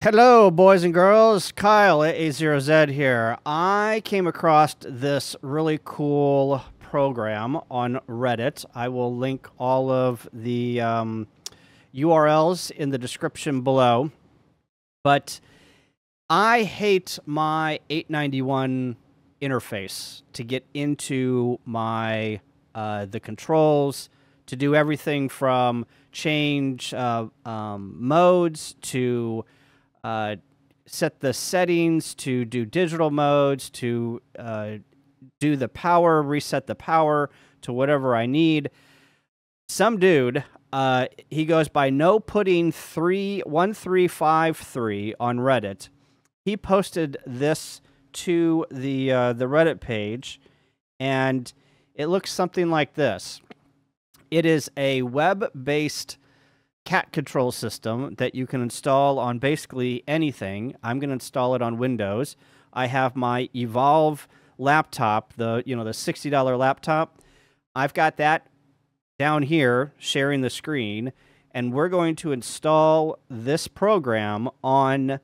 Hello, boys and girls. Kyle at A0Z here. I came across this really cool program on Reddit. I will link all of the URLs in the description below. But I hate my 891 interface to get into my the controls, to do everything from change modes to set the settings, to do digital modes, to do the power, reset the power to whatever I need. Some dude, he goes by no pudding 1353 on Reddit. He posted this to the Reddit page, and it looks something like this. It is a web-based CAT control system that you can install on basically anything. I'm going to install it on Windows. I have my Evolve laptop, the $60 laptop. I've got that down here sharing the screen, and we're going to install this program on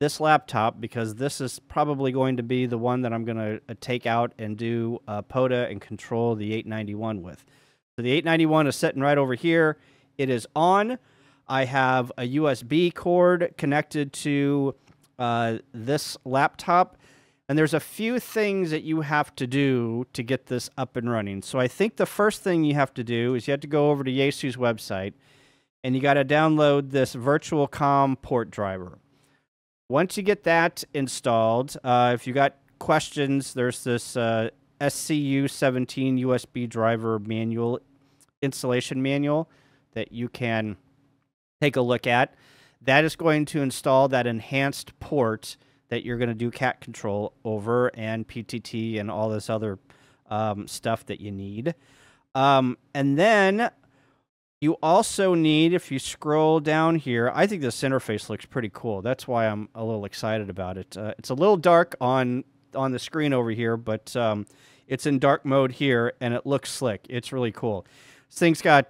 this laptop because this is probably going to be the one that I'm going to take out and do POTA and control the 891 with. So the 891 is sitting right over here. It is on. I have a USB cord connected to this laptop, and there's a few things that you have to do to get this up and running. So I think the first thing you have to do is you have to go over to Yaesu's website, and you got to download this virtual COM port driver. Once you get that installed, if you got questions, there's this SCU-17 USB driver manual, installation manual, that you can take a look at. That is going to install that enhanced port that you're going to do CAT control over, and PTT and all this other stuff that you need. And then you also need, if you scroll down here, I think this interface looks pretty cool. That's why I'm a little excited about it. It's a little dark on the screen over here, but it's in dark mode here, and it looks slick. It's really cool. This thing's got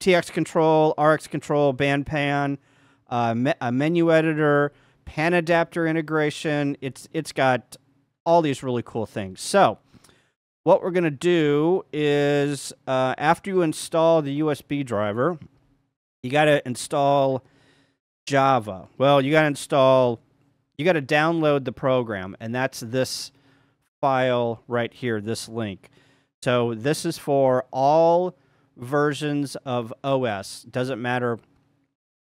TX control, RX control, bandpan, a menu editor, pan adapter integration. It's got all these really cool things. So what we're going to do is after you install the USB driver, you got to install Java. Well, you got to download the program, and that's this file right here, this link. So this is for all versions of OS. Doesn't matter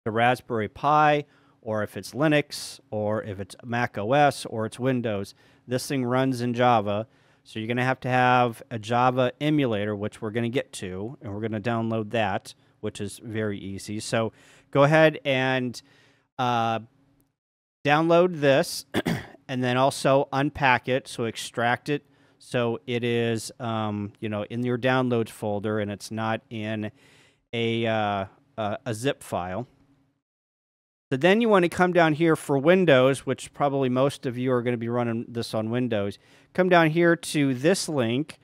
the Raspberry Pi, or if it's Linux, or if it's Mac OS, or it's Windows. This thing runs in Java, so you're going to have a Java emulator, which we're going to get to, and we're going to download that, which is very easy. So go ahead and download this, and then also unpack it, so extract it. So it is, in your downloads folder, and it's not in a zip file. So then you want to come down here for Windows, which probably most of you are going to be running this on Windows. Come down here to this link,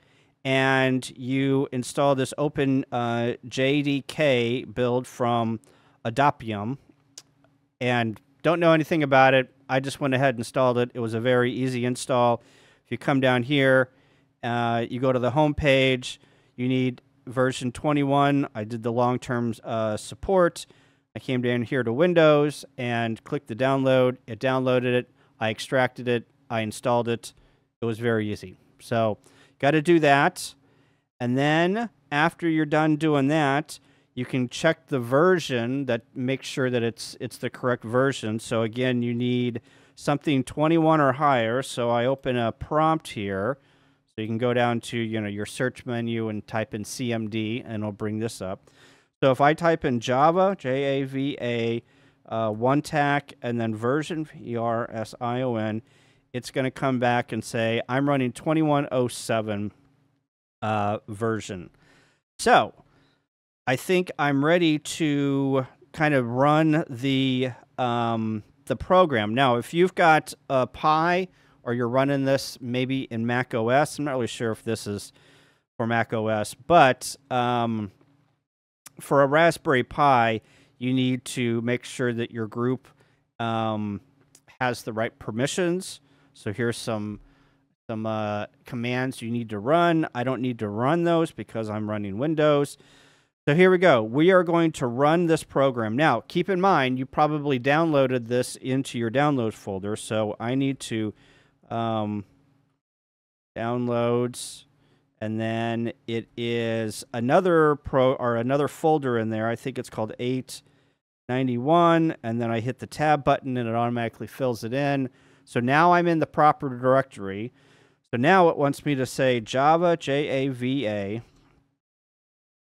and you install this OpenJDK build from Adoptium. And don't know anything about it. I just went ahead and installed it. It was a very easy install. If you come down here, you go to the home page, you need version 21. I did the long-term support. I came down here to Windows and clicked the download. It downloaded it. I extracted it. I installed it. It was very easy. So got to do that. And then after you're done doing that, you can check the version, that make sure that it's the correct version. So again, you need something 21 or higher, so I open a prompt here. So you can go down to your search menu and type in CMD, and it'll bring this up. So if I type in Java, J-A-V-A, one tack, and then version, E-R-S-I-O-N, it's going to come back and say, I'm running 2107 version. So I think I'm ready to kind of run the program. Now, if you've got a Pi, or you're running this maybe in Mac OS, I'm not really sure if this is for Mac OS, but for a Raspberry Pi, you need to make sure that your group has the right permissions. So here's some commands you need to run. I don't need to run those because I'm running Windows. So here we go. We are going to run this program. Now, keep in mind, you probably downloaded this into your downloads folder. So I need to downloads, and then it is another folder in there. I think it's called 891, and then I hit the tab button and it automatically fills it in. So now I'm in the proper directory. So now it wants me to say Java, J-A-V-A,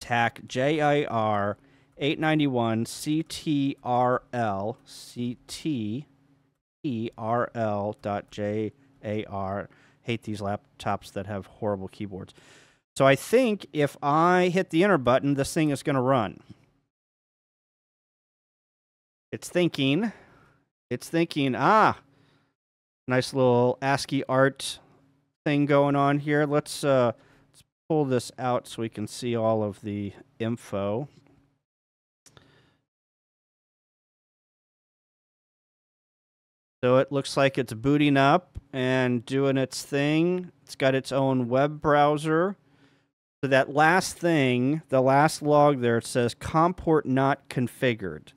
TAC, J-I-R, 891, C-T-R-L, C-T-E-R-L dot J-A-R. Hate these laptops that have horrible keyboards. So I think if I hit the enter button, this thing is going to run. It's thinking. It's thinking, ah, nice little ASCII art thing going on here. Let's pull this out so we can see all of the info. So it looks like it's booting up and doing its thing. It's got its own web browser. So that last thing, the last log there, it says comport not configured.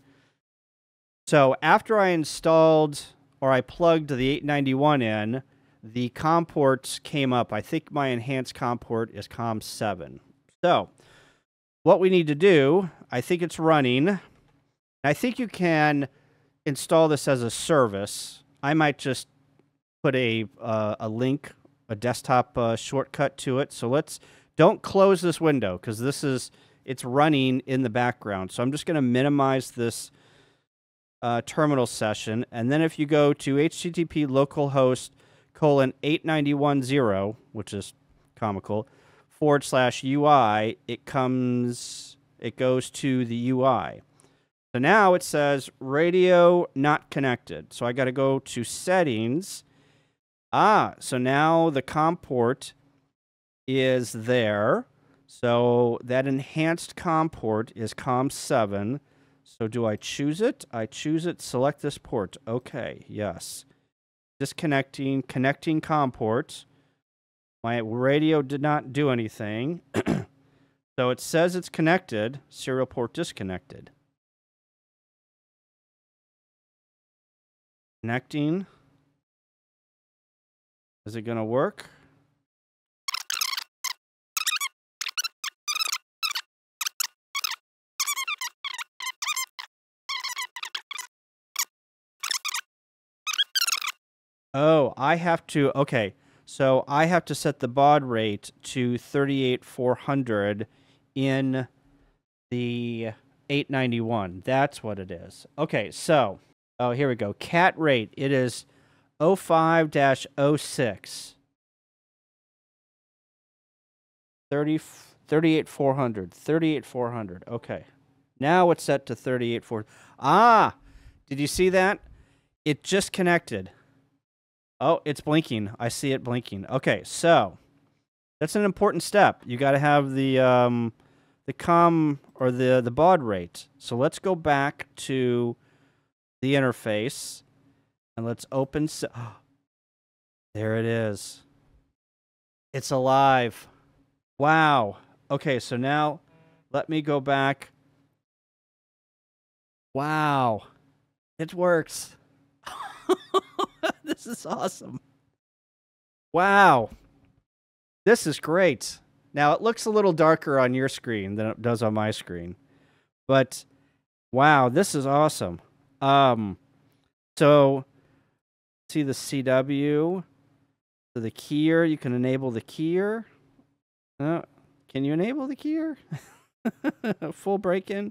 So after I installed or I plugged the 891 in, the comports came up. I think my enhanced comport is COM7. So what we need to do, I think it's running. I think you can install this as a service. I might just put a link, a desktop shortcut to it. So let's don't close this window because this is it's running in the background. So I'm just going to minimize this terminal session, and then if you go to HTTP localhost /891.0, which is comical, /UI, it goes to the UI. So now it says radio not connected. So I got to go to settings. Ah, so now the COM port is there. So that enhanced COM port is COM7. So do I choose it? I choose it. Select this port. Okay, yes. Disconnecting, connecting COM port. My radio did not do anything. So it says it's connected. Serial port disconnected. Connecting. Is it going to work? Oh, I have to, okay. So I have to set the baud rate to 38,400 in the 891. That's what it is. Okay, so oh, here we go. CAT rate. It is 05-06. 38,400. 38,400. Okay. Now it's set to 38,400. Ah! Did you see that? It just connected. Oh, it's blinking. I see it blinking. Okay, so that's an important step. You got to have the COM or the baud rate. So let's go back to the interface, and let's open. Oh, there it is. It's alive. Wow. Okay, so now let me go back. Wow. It works. This is awesome. Wow. This is great. Now, it looks a little darker on your screen than it does on my screen, but wow, this is awesome. So see the CW, so the keyer, you can enable the keyer. Can you enable the keyer? Full break-in.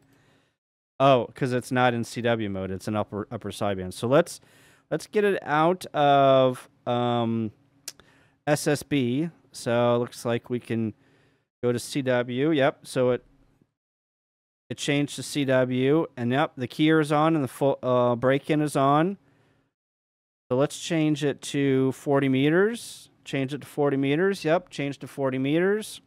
Oh, cause it's not in CW mode. It's an upper sideband. So let's get it out of, SSB. So it looks like we can go to CW. Yep. So it changed to CW, and yep, the keyer is on and the full break-in is on. So let's change it to 40 meters. Change it to 40 meters. Yep, change to 40 meters.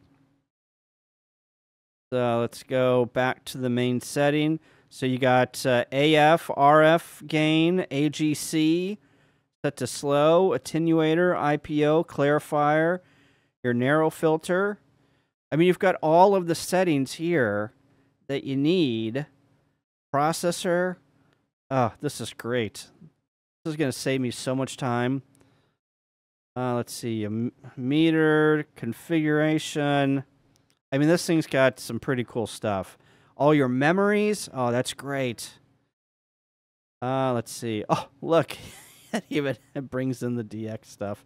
So let's go back to the main setting. So you got AF, RF gain, AGC, set to slow, attenuator, IPO, clarifier, your narrow filter. I mean, you've got all of the settings here that you need. Processor. Oh, this is great. This is going to save me so much time. Let's see, meter, configuration. I mean, this thing's got some pretty cool stuff. All your memories. Oh, that's great. Let's see. Oh, look. It even brings in the DX stuff.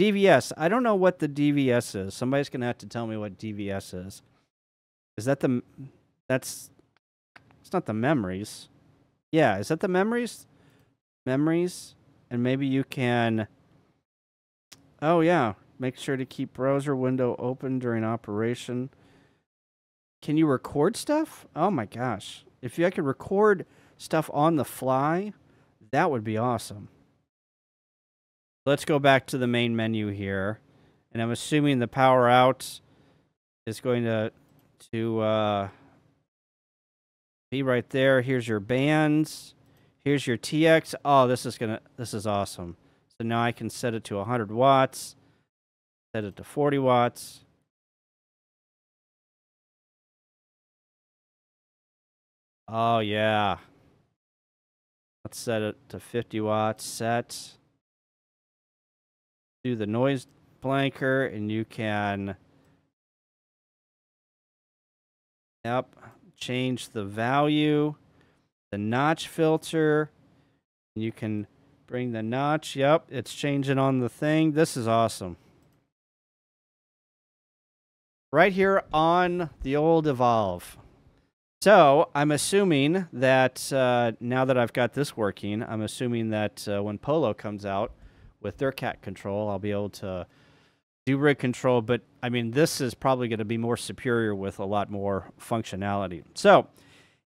DVS. I don't know what the DVS is. Somebody's going to have to tell me what DVS is. Is that the... That's... It's not the memories. Yeah, is that the memories? Memories. And maybe you can... Oh, yeah. Make sure to keep browser window open during operation. Can you record stuff? Oh, my gosh. If I could record stuff on the fly, that would be awesome. Let's go back to the main menu here. And I'm assuming the power out is going to be right there. Here's your bands. Here's your TX. Oh, this is awesome. So now I can set it to 100 watts. Set it to 40 watts. Oh, yeah. Let's set it to 50 watts. Set. Do the noise blanker, and you can... Yep. Change the value. The notch filter. And you can bring the notch. Yep, it's changing on the thing. This is awesome. Right here on the old Evolve. So I'm assuming that now that I've got this working, I'm assuming that when Polo comes out with their CAT control, I'll be able to do rig control. But I mean, this is probably going to be more superior with a lot more functionality. So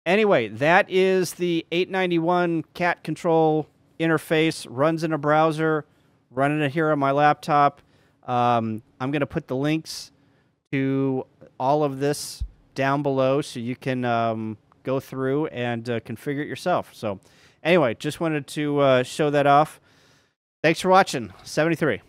anyway, that is the 891 CAT control interface. Runs in a browser, running it here on my laptop. I'm going to put the links to all of this down below so you can go through and configure it yourself. So anyway, just wanted to show that off. Thanks for watching. 73.